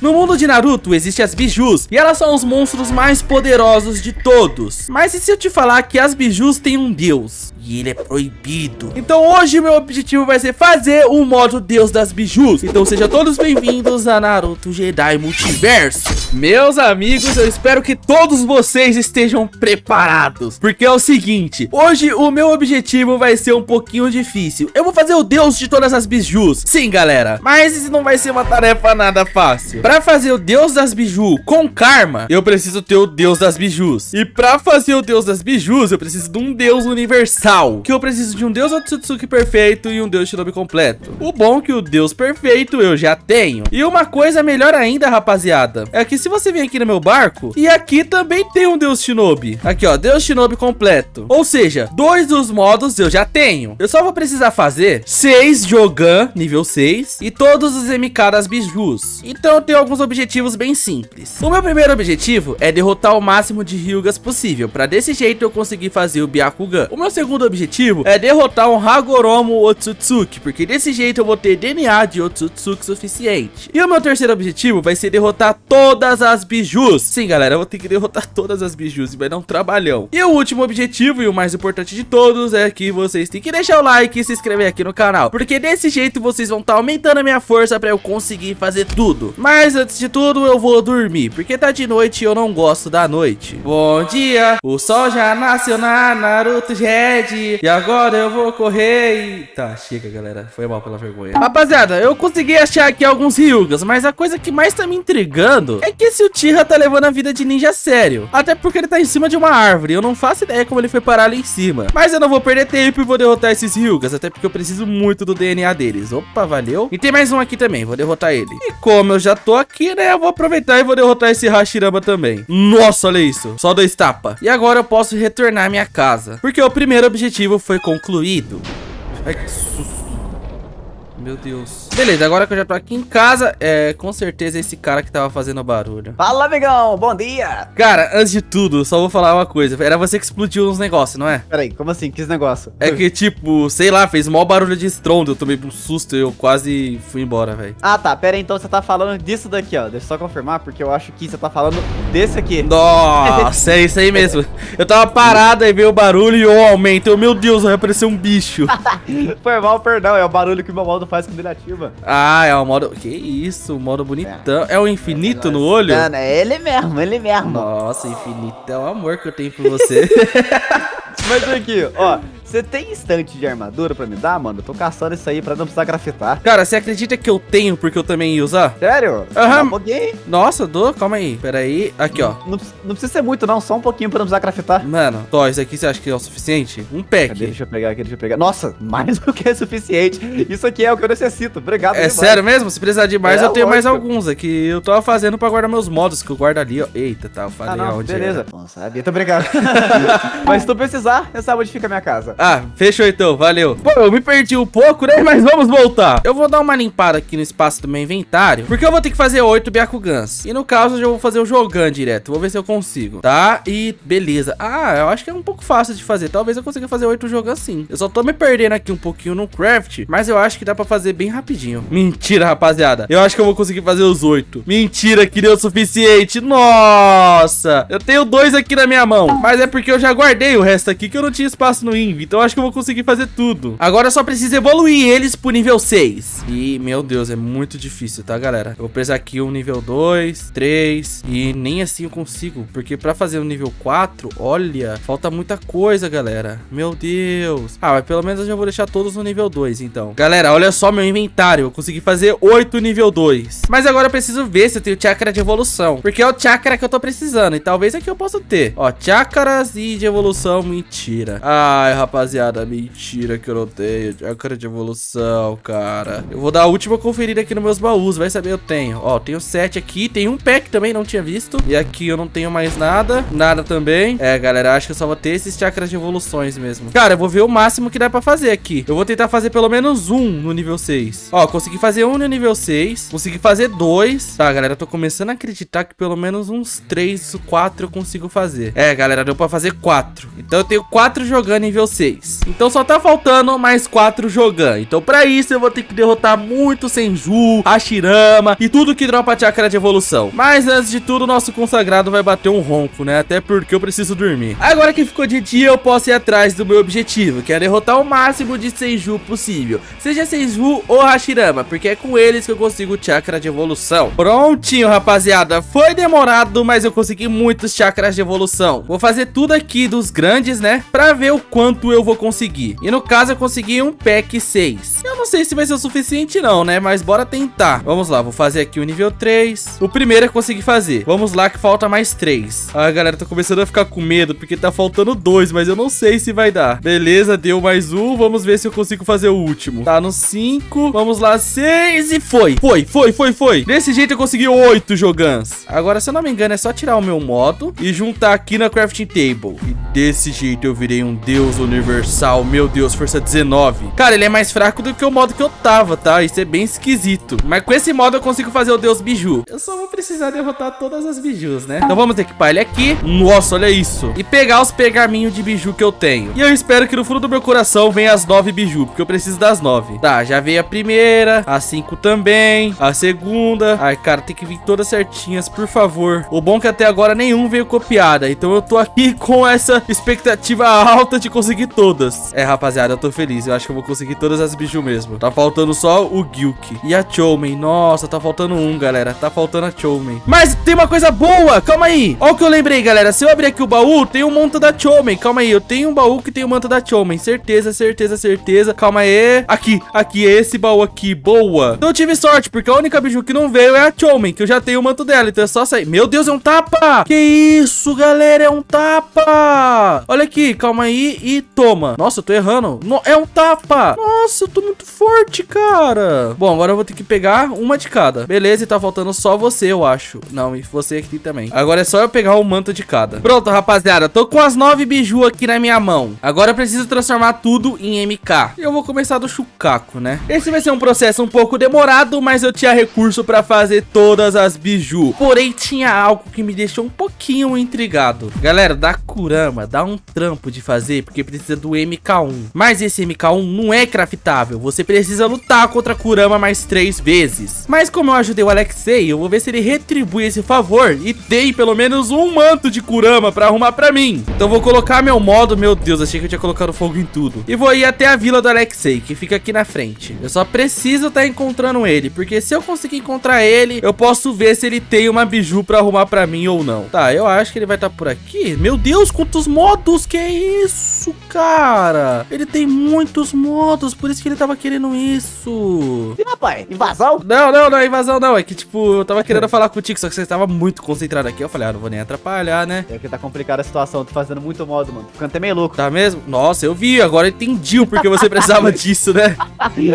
No mundo de Naruto existem as bijus, e elas são os monstros mais poderosos de todos. Mas e se eu te falar que as bijus têm um deus? E ele é proibido. Então hoje meu objetivo vai ser fazer o modo deus das bijus. Então sejam todos bem-vindos a Naruto Jedy Multiverso. Meus amigos, eu espero que todos vocês estejam preparados, porque é o seguinte, hoje o meu objetivo vai ser um pouquinho difícil. Eu vou fazer o deus de todas as bijus. Sim, galera, mas isso não vai ser uma tarefa nada fácil. Pra fazer o deus das bijus com Karma, eu preciso ter o deus das bijus. E pra fazer o deus das bijus, eu preciso de um deus universal, que eu preciso de um deus Otsutsuki perfeito e um deus Shinobi completo. O bom é que o deus perfeito eu já tenho. E uma coisa melhor ainda, rapaziada, é que se você vem aqui no meu barco, e aqui também tem um deus Shinobi. Aqui, ó, deus Shinobi completo. Ou seja, dois dos modos eu já tenho. Eu só vou precisar fazer 6 Jogan, nível 6, e todos os MK das bijus. Então eu tenho alguns objetivos bem simples. O meu primeiro objetivo é derrotar o máximo de Hyugas possível, para desse jeito eu conseguir fazer o Byakugan. O meu segundo objetivo é derrotar um Hagoromo Otsutsuki, porque desse jeito eu vou ter DNA de Otsutsuki suficiente. E o meu terceiro objetivo vai ser derrotar todas as bijus. Sim, galera, eu vou ter que derrotar todas as bijus e vai dar um trabalhão. E o último objetivo, e o mais importante de todos, é que vocês têm que deixar o like e se inscrever aqui no canal, porque desse jeito vocês vão estar aumentando a minha força para eu conseguir fazer tudo. Mas antes de tudo eu vou dormir, porque tá de noite e eu não gosto da noite. Bom dia, o sol já nasceu na Naruto Jedy, e agora eu vou correr e... Tá, chega galera, foi mal pela vergonha. Rapaziada, eu consegui achar aqui alguns Hyugas, mas a coisa que mais tá me intrigando é que esse Uchiha tá levando a vida de ninja sério. Até porque ele tá em cima de uma árvore, eu não faço ideia como ele foi parar ali em cima. Mas eu não vou perder tempo e vou derrotar esses Hyugas, até porque eu preciso muito do DNA deles. Opa, valeu. E tem mais um aqui também, vou derrotar ele. E como eu já tô aqui, né, eu vou aproveitar e vou derrotar esse Hashirama também. Nossa, olha isso, só 2 tapas. E agora eu posso retornar à minha casa, porque o primeiro objetivo foi concluído. Ai, que susto. Meu Deus. Beleza, agora que eu já tô aqui em casa, com certeza esse cara que tava fazendo barulho. Fala, amigão, bom dia. Cara, antes de tudo, só vou falar uma coisa. Era você que explodiu uns negócios, não é? Peraí, como assim? Que negócio? É que tipo, sei lá, fez maior barulho de estrondo. Eu tomei um susto e eu quase fui embora, velho. Ah, tá, pera aí, então você tá falando disso daqui, ó. Deixa eu só confirmar, porque eu acho que você tá falando desse aqui. Nossa, é isso aí mesmo. Eu tava parado, aí veio o barulho e eu aumento. Meu Deus, vai aparecer um bicho. Foi mal, perdão, é o barulho que o meu modo faz quando ele ativa. Ah, é o modo... Que isso, o modo bonitão. É o infinito no olho? Mano, é ele mesmo, ele mesmo. Nossa, infinito é o amor que eu tenho por você. Mas aqui, ó, você tem estante de armadura pra me dar, mano? Eu tô caçando isso aí pra não precisar craftar. Cara, você acredita que eu tenho porque eu também ia usar? Sério? Aham. Um pouquinho. Nossa, dou, calma aí. Pera aí, aqui, ó. Não precisa ser muito não, só um pouquinho pra não precisar craftar. Mano, tó, isso aqui você acha que é o suficiente? Um pack. Cadê? Deixa eu pegar aqui, deixa eu pegar. Nossa, mais do que é suficiente. Isso aqui é o que eu necessito, obrigado. É demais. Sério mesmo? Se precisar de mais, eu tenho mais alguns aqui. Eu tô fazendo pra guardar meus modos, que eu guardo ali, ó. Eita, tá, eu falei onde beleza. Não sabia, tô obrigado. Mas se tu precisar, eu sabe onde fica a minha casa. Ah, fechou então, valeu. Pô, eu me perdi um pouco, né? Mas vamos voltar. Eu vou dar uma limpada aqui no espaço do meu inventário, porque eu vou ter que fazer 8 Byakugans. E no caso, eu já vou fazer o Jogan direto. Vou ver se eu consigo, tá? E beleza. Ah, eu acho que é um pouco fácil de fazer. Talvez eu consiga fazer 8 Jogan sim. Eu só tô me perdendo aqui um pouquinho no craft, mas eu acho que dá pra fazer bem rapidinho. Mentira, rapaziada. Eu acho que eu vou conseguir fazer os 8. Mentira, que deu o suficiente. Nossa! Eu tenho 2 aqui na minha mão, mas é porque eu já guardei o resto aqui, que eu não tinha espaço no Inv. Então acho que eu vou conseguir fazer tudo. Agora eu só preciso evoluir eles pro nível 6. E, meu Deus, é muito difícil, tá, galera? Eu vou precisar aqui um nível 2, 3. E nem assim eu consigo, porque pra fazer um nível 4, olha, falta muita coisa, galera. Meu Deus. Ah, mas pelo menos eu já vou deixar todos no nível 2, então. Galera, olha só meu inventário. Eu consegui fazer 8 nível 2. Mas agora eu preciso ver se eu tenho chakra de evolução, porque é o chakra que eu tô precisando. E talvez aqui eu possa ter. Ó, chakras e de evolução. Mentira. Ai, rapaziada, mentira que eu não tenho chakra de evolução, cara. Eu vou dar a última conferida aqui nos meus baús, vai saber eu tenho. Ó, tenho 7 aqui, tem um pack também, não tinha visto. E aqui eu não tenho mais nada, nada também. É, galera, acho que eu só vou ter esses chakras de evoluções mesmo. Cara, eu vou ver o máximo que dá pra fazer aqui. Eu vou tentar fazer pelo menos um no nível 6. Ó, consegui fazer um no nível 6, consegui fazer 2. Tá, galera, eu tô começando a acreditar que pelo menos uns 3, 4 eu consigo fazer. É, galera, deu pra fazer 4. Então eu tenho 4 jogando nível 6. 6. Então só tá faltando mais 4 Jogan. Então pra isso eu vou ter que derrotar muito Senju, Hashirama e tudo que dropa a chakra de evolução. Mas antes de tudo, nosso consagrado vai bater um ronco, né? Até porque eu preciso dormir. Agora que ficou de dia, eu posso ir atrás do meu objetivo, que é derrotar o máximo de Senju possível. Seja Senju ou Hashirama, porque é com eles que eu consigo o chakra de evolução. Prontinho, rapaziada. Foi demorado, mas eu consegui muitos chakras de evolução. Vou fazer tudo aqui dos grandes, né? Pra ver o quanto eu vou conseguir. E no caso, eu consegui um pack 6. Eu não sei se vai ser o suficiente não, né? Mas bora tentar. Vamos lá, vou fazer aqui o nível 3. O primeiro eu consegui fazer. Vamos lá que falta mais 3. Ah, galera, tô começando a ficar com medo porque tá faltando 2, mas eu não sei se vai dar. Beleza, deu mais um. Vamos ver se eu consigo fazer o último. Tá no 5. Vamos lá, 6 e foi. Foi. Desse jeito eu consegui 8 Jogans. Agora, se eu não me engano, é só tirar o meu modo e juntar aqui na crafting table. E desse jeito eu virei um deus universal. Meu Deus, força 19. Cara, ele é mais fraco do que o modo que eu tava, tá? Isso é bem esquisito. Mas com esse modo eu consigo fazer o deus biju. Eu só vou precisar derrotar todas as bijus, né? Então vamos equipar ele aqui. Nossa, olha isso. E pegar os pergaminhos de biju que eu tenho. E eu espero que no fundo do meu coração venha as 9 biju, porque eu preciso das 9. Tá, já veio a primeira. A 5 também. A segunda. Ai, cara, tem que vir todas certinhas, por favor. O bom é que até agora nenhum veio copiada. Então eu tô aqui com essa expectativa alta de conseguir todas. É, rapaziada, eu tô feliz. Eu acho que eu vou conseguir todas as biju mesmo. Tá faltando só o Gyuki e a Choumen. Nossa, tá faltando um, galera. Tá faltando a Choumen. Mas tem uma coisa boa. Calma aí. Olha o que eu lembrei, galera. Se eu abrir aqui o baú, tem um manto da Choumen. Calma aí. Eu tenho um baú que tem um manto da Choumen. Certeza. Calma aí. Aqui. É esse baú aqui. Boa. Então eu tive sorte, porque a única biju que não veio é a Choumen, que eu já tenho o manto dela. Então é só sair. Meu Deus, é um tapa. Que isso, galera. É um tapa. Olha aqui. Calma aí e toma. Nossa, eu tô errando. É um tapa. Nossa, eu tô muito forte, cara. Bom, agora eu vou ter que pegar uma de cada. Beleza, e tá faltando só você, eu acho. Não, e você aqui também. Agora é só eu pegar o manto de cada. Pronto, rapaziada. Eu tô com as 9 biju aqui na minha mão. Agora eu preciso transformar tudo em MK. Eu vou começar do Shukaku, né? Esse vai ser um processo um pouco demorado, mas eu tinha recurso pra fazer todas as biju. Porém, tinha algo que me deixou um pouquinho intrigado. Galera, da Kurama, dá um trampo de fazer, porque precisa do MK1. Mas esse MK1 não é craftável. Você precisa lutar contra a Kurama mais 3 vezes. Mas como eu ajudei o Alexei, eu vou ver se ele retribui esse favor e dei pelo menos um manto de Kurama pra arrumar pra mim. Então vou colocar meu modo. Meu Deus, achei que eu tinha colocado fogo em tudo. E vou ir até a vila do Alexei, que fica aqui na frente. Eu só preciso estar encontrando ele, porque se eu conseguir encontrar ele, eu posso ver se ele tem uma biju pra arrumar pra mim ou não. Tá, eu acho que ele vai estar por aqui. Meu Deus, quantos modos, que isso, cara? Ele tem muitos modos, por isso que ele tava querendo isso. E rapaz, invasão? Não, invasão não. É que tipo, eu tava querendo falar contigo, só que você tava muito concentrado aqui. Eu falei, ah, não vou nem atrapalhar, né? É que tá complicada a situação, tô fazendo muito modo, mano. Tô ficando até meio louco. Tá mesmo? Nossa, eu vi, agora entendi o porquê você precisava disso, né?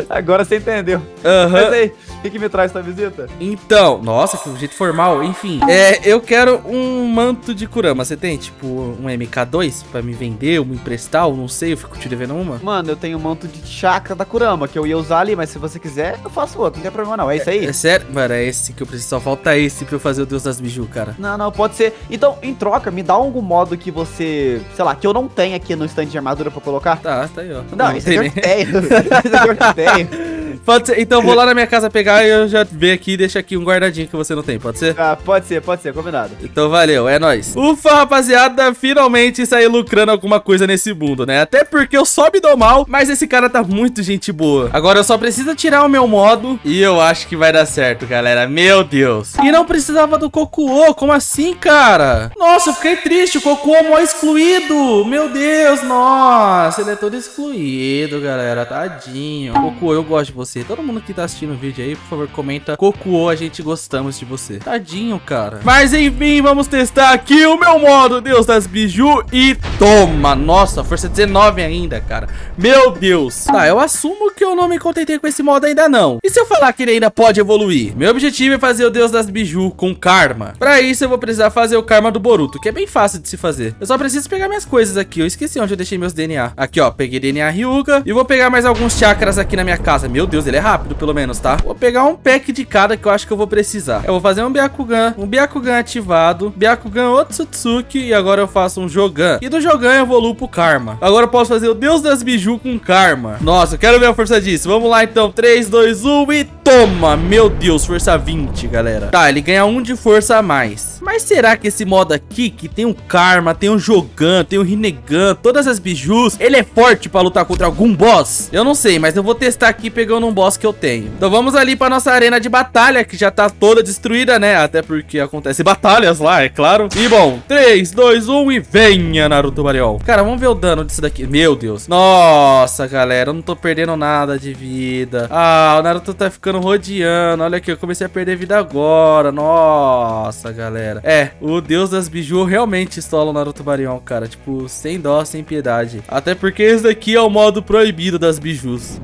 Agora você entendeu. Aham. Mas aí, o que me traz essa visita? Então, nossa, que um jeito formal, enfim. É, eu quero um manto de Kurama. Você tem, tipo, um MK2 pra me vender ou me emprestar? Ou não sei, eu fico te devendo uma? Mano, eu tenho um manto de chakra da Kurama, que eu ia usar ali, mas se você quiser, eu faço outro, não tem problema não, é isso aí? É sério? Mano, é esse que eu preciso, só falta esse pra eu fazer o Deus das Biju, cara. Não, pode ser. Então, em troca, me dá algum modo que você, sei lá, que eu não tenho aqui no stand de armadura pra colocar? Tá aí, ó. Não, esse aqui eu tenho. Esse aqui eu tenho. Pode ser. Então vou lá na minha casa pegar e eu já vejo aqui e deixo aqui um guardadinho que você não tem, pode ser? Ah, pode ser, combinado. Então valeu, é nóis. Ufa, rapaziada, finalmente saí lucrando alguma coisa nesse mundo, né? Até porque eu só me dou mal, mas esse cara tá muito gente boa. Agora eu só preciso tirar o meu modo e eu acho que vai dar certo, galera. Meu Deus. E não precisava do Kokuo, como assim, cara? Nossa, eu fiquei triste, o Kokuo é mó excluído. Meu Deus, nossa, ele é todo excluído, galera, tadinho. Kokuo, eu gosto de você. Todo mundo que tá assistindo o vídeo aí, por favor, comenta Kokuo, a gente gostamos de você. Tadinho, cara. Mas enfim, vamos testar aqui o meu modo Deus das Biju e toma. Nossa, força 19 ainda, cara. Meu Deus. Tá, eu assumo que eu não me contentei com esse modo ainda não. E se eu falar que ele ainda pode evoluir? Meu objetivo é fazer o Deus das Biju com Karma. Pra isso eu vou precisar fazer o Karma do Boruto, que é bem fácil de se fazer. Eu só preciso pegar minhas coisas aqui. Eu esqueci onde eu deixei meus DNA. Aqui, ó, peguei DNA Hyuga e vou pegar mais alguns chakras aqui na minha casa. Meu Deus. Deus, ele é rápido, pelo menos, tá? Vou pegar um pack de cada que eu acho que eu vou precisar. Eu vou fazer um Byakugan ativado, Byakugan Otsutsuki, e agora eu faço um Jogan. E do Jogan eu evoluo pro Karma. Agora eu posso fazer o Deus das Biju com Karma. Nossa, eu quero ver a força disso. Vamos lá, então. 3, 2, 1 e toma! Meu Deus, força 20, galera. Tá, ele ganha 1 de força a mais. Mas será que esse modo aqui, que tem o Karma, tem o Jogan, tem o Rinnegan, todas as bijus, ele é forte pra lutar contra algum boss? Eu não sei, mas eu vou testar aqui pegando um boss que eu tenho. Então vamos ali pra nossa arena de batalha, que já tá toda destruída, né? Até porque acontece batalhas lá, é claro. E bom, 3, 2, 1 e venha, Naruto Mariol. Cara, vamos ver o dano disso daqui. Meu Deus. Nossa, galera, eu não tô perdendo nada de vida. Ah, o Naruto tá ficando rodeando. Olha aqui, eu comecei a perder vida agora. Nossa, galera. É, o Deus das Biju realmente estola o Naruto Marion, cara. Tipo, sem dó, sem piedade. Até porque esse daqui é o modo proibido das bijus.